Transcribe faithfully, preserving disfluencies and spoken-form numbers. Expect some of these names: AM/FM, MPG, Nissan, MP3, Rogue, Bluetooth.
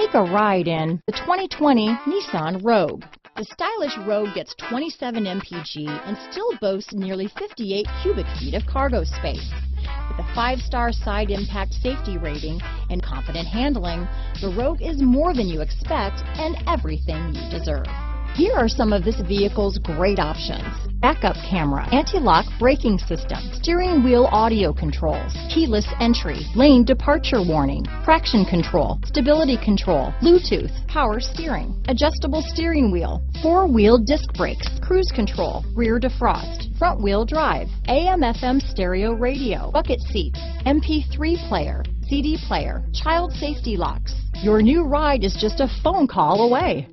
Take a ride in the twenty twenty Nissan Rogue. The stylish Rogue gets twenty-seven M P G and still boasts nearly fifty-eight cubic feet of cargo space. With a five-star side impact safety rating and confident handling, the Rogue is more than you expect and everything you deserve. Here are some of this vehicle's great options: backup camera, anti-lock braking system, steering wheel audio controls, keyless entry, lane departure warning, traction control, stability control, Bluetooth, power steering, adjustable steering wheel, four-wheel disc brakes, cruise control, rear defrost, front-wheel drive, A M F M stereo radio, bucket seats, M P three player, C D player, child safety locks. Your new ride is just a phone call away.